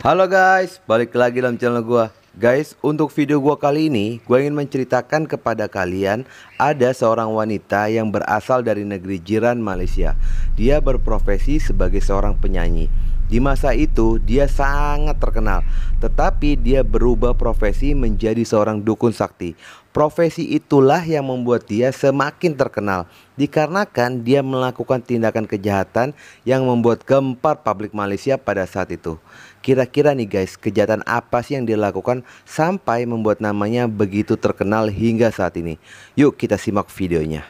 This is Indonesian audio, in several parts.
Halo guys, balik lagi dalam channel gua. Guys, untuk video gua kali ini, gua ingin menceritakan kepada kalian ada seorang wanita yang berasal dari negeri jiran Malaysia. Dia berprofesi sebagai seorang penyanyi. Di masa itu, dia sangat terkenal. Tetapi dia berubah profesi menjadi seorang dukun sakti. Profesi itulah yang membuat dia semakin terkenal, dikarenakan dia melakukan tindakan kejahatan yang membuat gempar publik Malaysia pada saat itu. Kira-kira nih guys, kejahatan apa sih yang dilakukan sampai membuat namanya begitu terkenal hingga saat ini? Yuk kita simak videonya.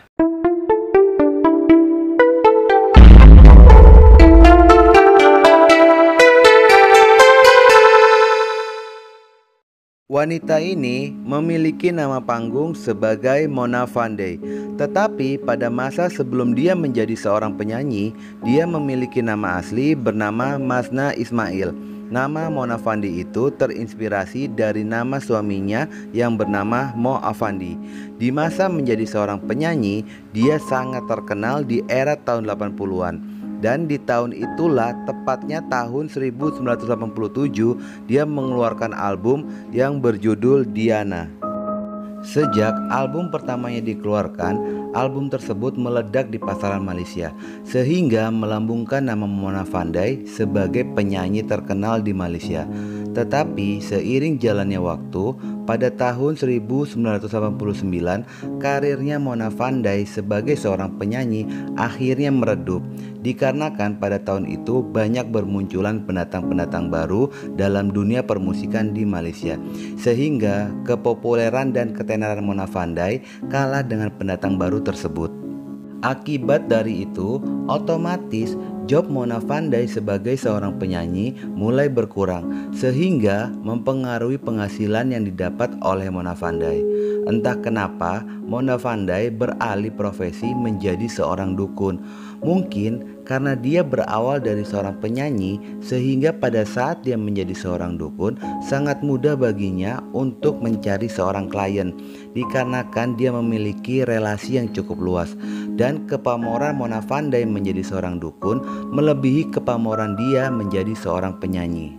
Wanita ini memiliki nama panggung sebagai Mona Fandey. Tetapi pada masa sebelum dia menjadi seorang penyanyi, dia memiliki nama asli bernama Mazna Ismail. Nama Mona Fandey itu terinspirasi dari nama suaminya yang bernama Mo Afandi. Di masa menjadi seorang penyanyi, dia sangat terkenal di era tahun 80-an. Dan di tahun itulah, tepatnya tahun 1987, dia mengeluarkan album yang berjudul Diana. Sejak album pertamanya dikeluarkan, album tersebut meledak di pasaran Malaysia, sehingga melambungkan nama Mona Fandey sebagai penyanyi terkenal di Malaysia. Tetapi seiring jalannya waktu, pada tahun 1989 karirnya Mona Fandey sebagai seorang penyanyi akhirnya meredup, dikarenakan pada tahun itu banyak bermunculan pendatang-pendatang baru dalam dunia permusikan di Malaysia, sehingga kepopuleran dan ketenaran Mona Fandey kalah dengan pendatang baru tersebut. Akibat dari itu, otomatis job Mona Fandey sebagai seorang penyanyi mulai berkurang, sehingga mempengaruhi penghasilan yang didapat oleh Mona Fandey. Entah kenapa Mona Fandey beralih profesi menjadi seorang dukun. Mungkin karena dia berawal dari seorang penyanyi, sehingga pada saat dia menjadi seorang dukun sangat mudah baginya untuk mencari seorang klien, dikarenakan dia memiliki relasi yang cukup luas. Dan kepamoran Mona Fandey menjadi seorang dukun melebihi kepamoran dia menjadi seorang penyanyi.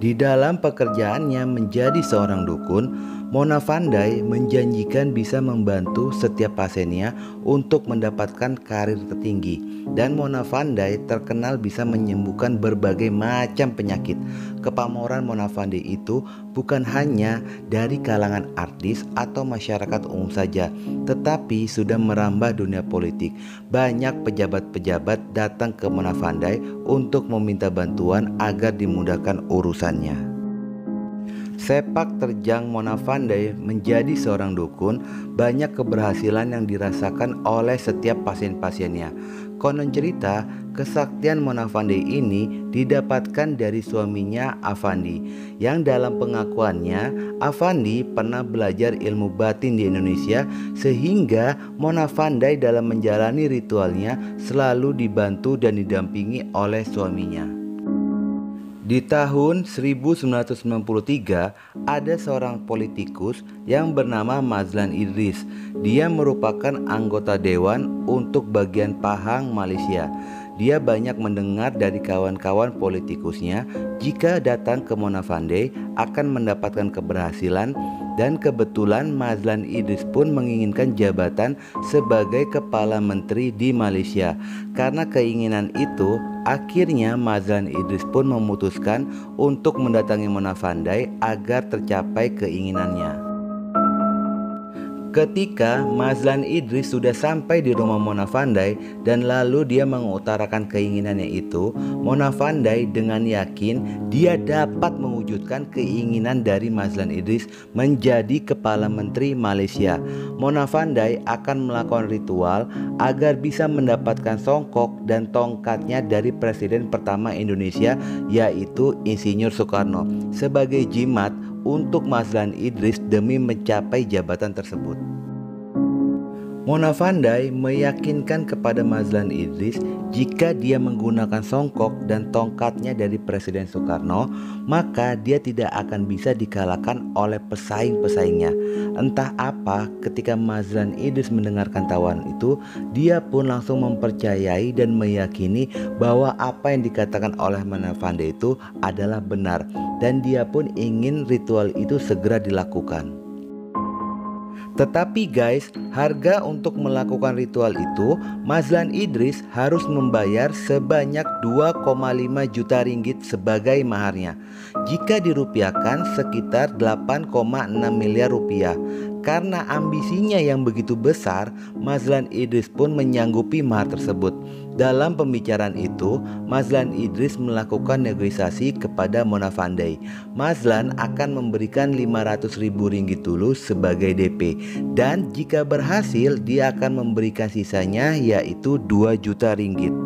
Di dalam pekerjaannya menjadi seorang dukun, Mona Fandey menjanjikan bisa membantu setiap pasiennya untuk mendapatkan karir tertinggi. Dan Mona Fandey terkenal bisa menyembuhkan berbagai macam penyakit. Kepamoran Mona Fandey itu bukan hanya dari kalangan artis atau masyarakat umum saja, tetapi sudah merambah dunia politik. Banyak pejabat-pejabat datang ke Mona Fandey untuk meminta bantuan agar dimudahkan urusannya. Sepak terjang Mona Fandey menjadi seorang dukun, banyak keberhasilan yang dirasakan oleh setiap pasien-pasiennya. Konon cerita, kesaktian Mona Fandey ini didapatkan dari suaminya Afandi, yang dalam pengakuannya Afandi pernah belajar ilmu batin di Indonesia, sehingga Mona Fandey dalam menjalani ritualnya selalu dibantu dan didampingi oleh suaminya. Di tahun 1993 ada seorang politikus yang bernama Mazlan Idris. Dia merupakan anggota dewan untuk bagian Pahang, Malaysia. Dia banyak mendengar dari kawan-kawan politikusnya jika datang ke Mona Fandey akan mendapatkan keberhasilan, dan kebetulan Mazlan Idris pun menginginkan jabatan sebagai kepala menteri di Malaysia. Karena keinginan itu, akhirnya Mazlan Idris pun memutuskan untuk mendatangi Mona Fandey agar tercapai keinginannya. Ketika Mazlan Idris sudah sampai di rumah Mona Fandey dan lalu dia mengutarakan keinginannya itu, Mona Fandey dengan yakin dia dapat mewujudkan keinginan dari Mazlan Idris menjadi kepala menteri Malaysia. Mona Fandey akan melakukan ritual agar bisa mendapatkan songkok dan tongkatnya dari presiden pertama Indonesia, yaitu Insinyur Soekarno, sebagai jimat untuk Mazlan Idris demi mencapai jabatan tersebut. Mona Fandey meyakinkan kepada Mazlan Idris jika dia menggunakan songkok dan tongkatnya dari Presiden Soekarno, maka dia tidak akan bisa dikalahkan oleh pesaing-pesaingnya. Entah apa, ketika Mazlan Idris mendengarkan tawaran itu, dia pun langsung mempercayai dan meyakini bahwa apa yang dikatakan oleh Mona Fandey itu adalah benar, dan dia pun ingin ritual itu segera dilakukan. Tetapi guys, harga untuk melakukan ritual itu Mazlan Idris harus membayar sebanyak 2,5 juta ringgit sebagai maharnya. Jika dirupiahkan sekitar 8,6 miliar rupiah. Karena ambisinya yang begitu besar, Mazlan Idris pun menyanggupi mahar tersebut. Dalam pembicaraan itu, Mazlan Idris melakukan negosiasi kepada Mona Fandey. Mazlan akan memberikan 500 ribu ringgit dulu sebagai DP, dan jika berhasil dia akan memberikan sisanya, yaitu 2 juta ringgit.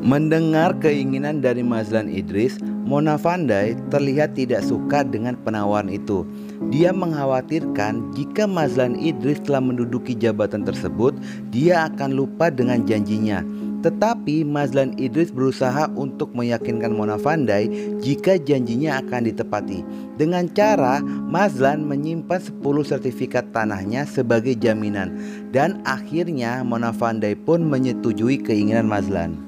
Mendengar keinginan dari Mazlan Idris, Mona Fandey terlihat tidak suka dengan penawaran itu. Dia mengkhawatirkan jika Mazlan Idris telah menduduki jabatan tersebut, dia akan lupa dengan janjinya. Tetapi Mazlan Idris berusaha untuk meyakinkan Mona Fandey jika janjinya akan ditepati. Dengan cara Mazlan menyimpan 10 sertifikat tanahnya sebagai jaminan. Dan akhirnya Mona Fandey pun menyetujui keinginan Mazlan.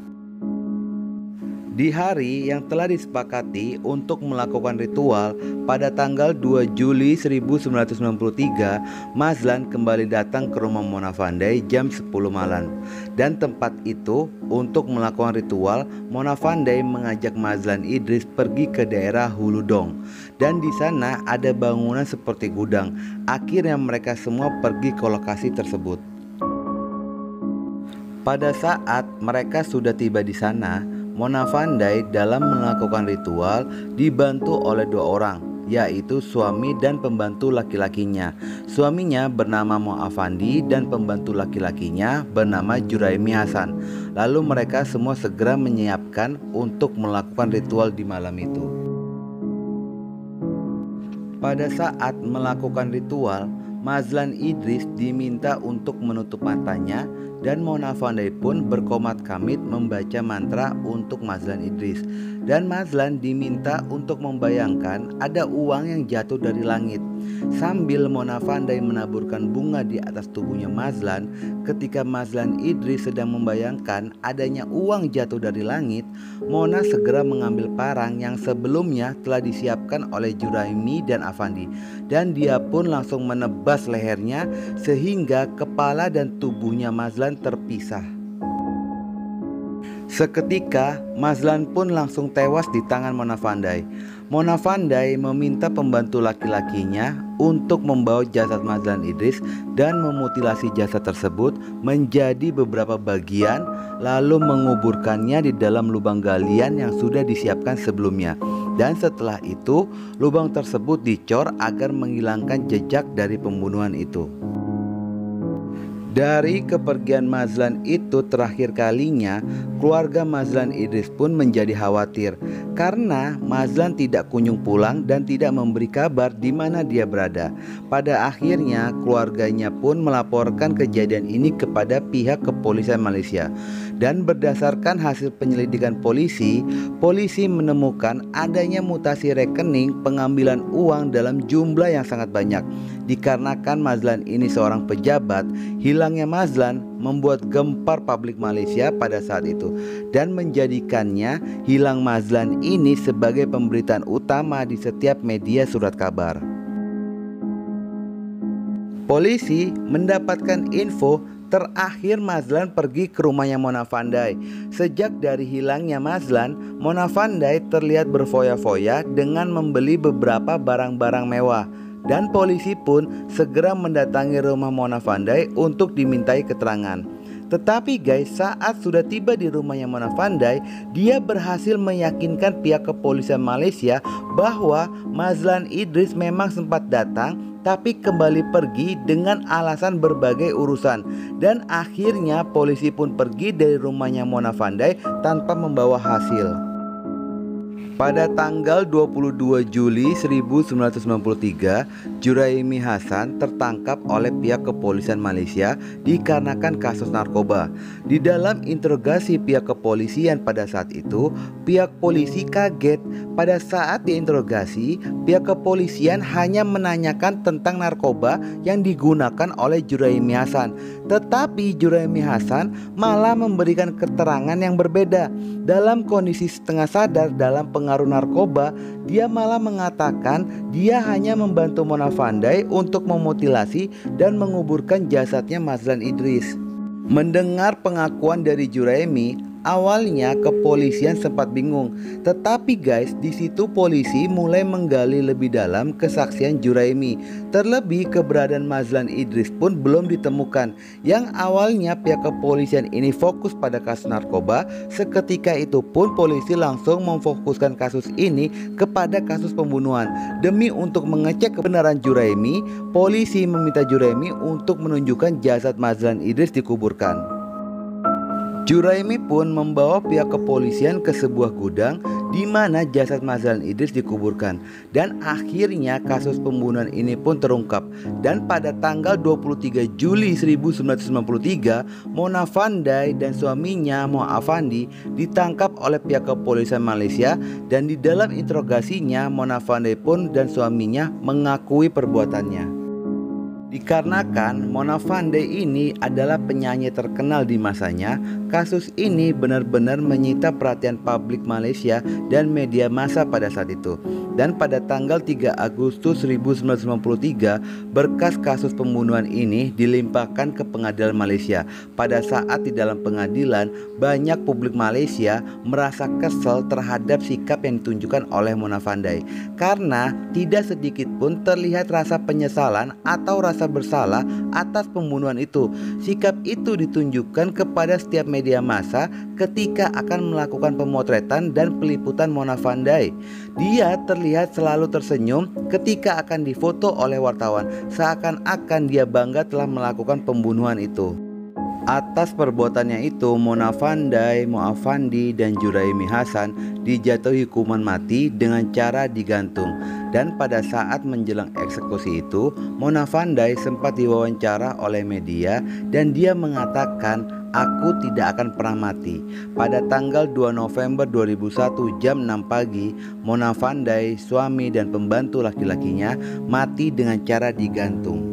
Di hari yang telah disepakati untuk melakukan ritual pada tanggal 2 Juli 1993, Mazlan kembali datang ke rumah Mona Fandey jam 10 malam. Dan tempat itu untuk melakukan ritual, Mona Fandey mengajak Mazlan Idris pergi ke daerah Hulu Dong. Dan di sana ada bangunan seperti gudang. Akhirnya mereka semua pergi ke lokasi tersebut. Pada saat mereka sudah tiba di sana, Mona Fandey dalam melakukan ritual dibantu oleh dua orang, yaitu suami dan pembantu laki-lakinya. Suaminya bernama Mo Afandi dan pembantu laki-lakinya bernama Juraimi Hasan. Lalu mereka semua segera menyiapkan untuk melakukan ritual di malam itu. Pada saat melakukan ritual, Mazlan Idris diminta untuk menutup matanya, dan Mona Fandey pun berkomat-kamit membaca mantra untuk Mazlan Idris. Dan Mazlan diminta untuk membayangkan ada uang yang jatuh dari langit. Sambil Mona Fandey menaburkan bunga di atas tubuhnya Mazlan, ketika Mazlan Idris sedang membayangkan adanya uang jatuh dari langit, Mona segera mengambil parang yang sebelumnya telah disiapkan oleh Juraimi dan Afandi. Dan dia pun langsung menebas lehernya sehingga kepala dan tubuhnya Mazlan terpisah. Seketika Mazlan pun langsung tewas di tangan Mona Fandey. Mona Fandey meminta pembantu laki-lakinya untuk membawa jasad Mazlan Idris dan memutilasi jasad tersebut menjadi beberapa bagian, lalu menguburkannya di dalam lubang galian yang sudah disiapkan sebelumnya. Dan setelah itu lubang tersebut dicor agar menghilangkan jejak dari pembunuhan itu. Dari kepergian Mazlan itu terakhir kalinya, keluarga Mazlan Idris pun menjadi khawatir karena Mazlan tidak kunjung pulang dan tidak memberi kabar di mana dia berada. Pada akhirnya keluarganya pun melaporkan kejadian ini kepada pihak kepolisian Malaysia. Dan berdasarkan hasil penyelidikan polisi menemukan adanya mutasi rekening pengambilan uang dalam jumlah yang sangat banyak. Dikarenakan Mazlan ini seorang pejabat, hilangnya Mazlan membuat gempar publik Malaysia pada saat itu dan menjadikannya hilang Mazlan ini sebagai pemberitaan utama di setiap media surat kabar. Polisi mendapatkan info terakhir Mazlan pergi ke rumahnya Mona Fandey. Sejak dari hilangnya Mazlan, Mona Fandey terlihat berfoya-foya dengan membeli beberapa barang-barang mewah. Dan polisi pun segera mendatangi rumah Mona Fandey untuk dimintai keterangan. Tetapi guys, saat sudah tiba di rumahnya Mona Fandey, dia berhasil meyakinkan pihak kepolisian Malaysia bahwa Mazlan Idris memang sempat datang, tapi kembali pergi dengan alasan berbagai urusan. Dan akhirnya polisi pun pergi dari rumahnya Mona Fandey tanpa membawa hasil. Pada tanggal 22 Juli 1993, Juraimi Hasan tertangkap oleh pihak kepolisian Malaysia dikarenakan kasus narkoba. Di dalam interogasi pihak kepolisian pada saat itu, pihak polisi kaget. Pada saat diinterogasi, pihak kepolisian hanya menanyakan tentang narkoba yang digunakan oleh Juraimi Hasan. Tetapi Juraimi Hasan malah memberikan keterangan yang berbeda. Dalam kondisi setengah sadar dalam pengaruh narkoba, dia malah mengatakan dia hanya membantu Mona Fandey untuk memutilasi dan menguburkan jasadnya Mazlan Idris. Mendengar pengakuan dari Juraimi, awalnya kepolisian sempat bingung. Tetapi guys, di situ polisi mulai menggali lebih dalam kesaksian Juraimi. Terlebih keberadaan Mazlan Idris pun belum ditemukan. Yang awalnya pihak kepolisian ini fokus pada kasus narkoba, seketika itu pun polisi langsung memfokuskan kasus ini kepada kasus pembunuhan. Demi untuk mengecek kebenaran Juraimi, polisi meminta Juraimi untuk menunjukkan jasad Mazlan Idris dikuburkan. Juraimi pun membawa pihak kepolisian ke sebuah gudang di mana jasad Mazlan Idris dikuburkan, dan akhirnya kasus pembunuhan ini pun terungkap. Dan pada tanggal 23 Juli 1993, Mona Fandey dan suaminya Mo Afandi ditangkap oleh pihak kepolisian Malaysia, dan di dalam interogasinya Mona Fandey pun dan suaminya mengakui perbuatannya. Dikarenakan Mona Fandey ini adalah penyanyi terkenal di masanya, kasus ini benar-benar menyita perhatian publik Malaysia dan media massa pada saat itu. Dan pada tanggal 3 Agustus 1993, berkas kasus pembunuhan ini dilimpahkan ke pengadilan Malaysia. Pada saat di dalam pengadilan, banyak publik Malaysia merasa kesel terhadap sikap yang ditunjukkan oleh Mona Fandey, karena tidak sedikit pun terlihat rasa penyesalan atau rasa bersalah atas pembunuhan itu. Sikap itu ditunjukkan kepada setiap media massa ketika akan melakukan pemotretan dan peliputan Mona Fandey. Dia terlihat selalu tersenyum ketika akan difoto oleh wartawan, seakan-akan dia bangga telah melakukan pembunuhan itu. Atas perbuatannya itu, Mona Fandey, Mo Afandi, dan Juraimi Hasan dijatuhi hukuman mati dengan cara digantung. Dan pada saat menjelang eksekusi itu, Mona Fandey sempat diwawancara oleh media dan dia mengatakan, "Aku tidak akan pernah mati." Pada tanggal 2 November 2001 jam 6 pagi, Mona Fandey, suami dan pembantu laki-lakinya mati dengan cara digantung.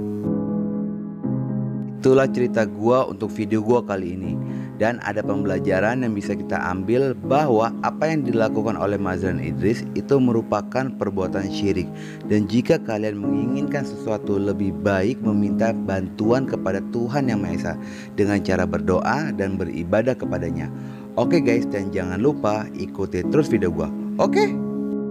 Itulah cerita gua untuk video gua kali ini, dan ada pembelajaran yang bisa kita ambil bahwa apa yang dilakukan oleh Mazlan Idris itu merupakan perbuatan syirik. Dan jika kalian menginginkan sesuatu, lebih baik meminta bantuan kepada Tuhan Yang Maha Esa dengan cara berdoa dan beribadah kepadanya. Oke guys, dan jangan lupa ikuti terus video gua. Oke?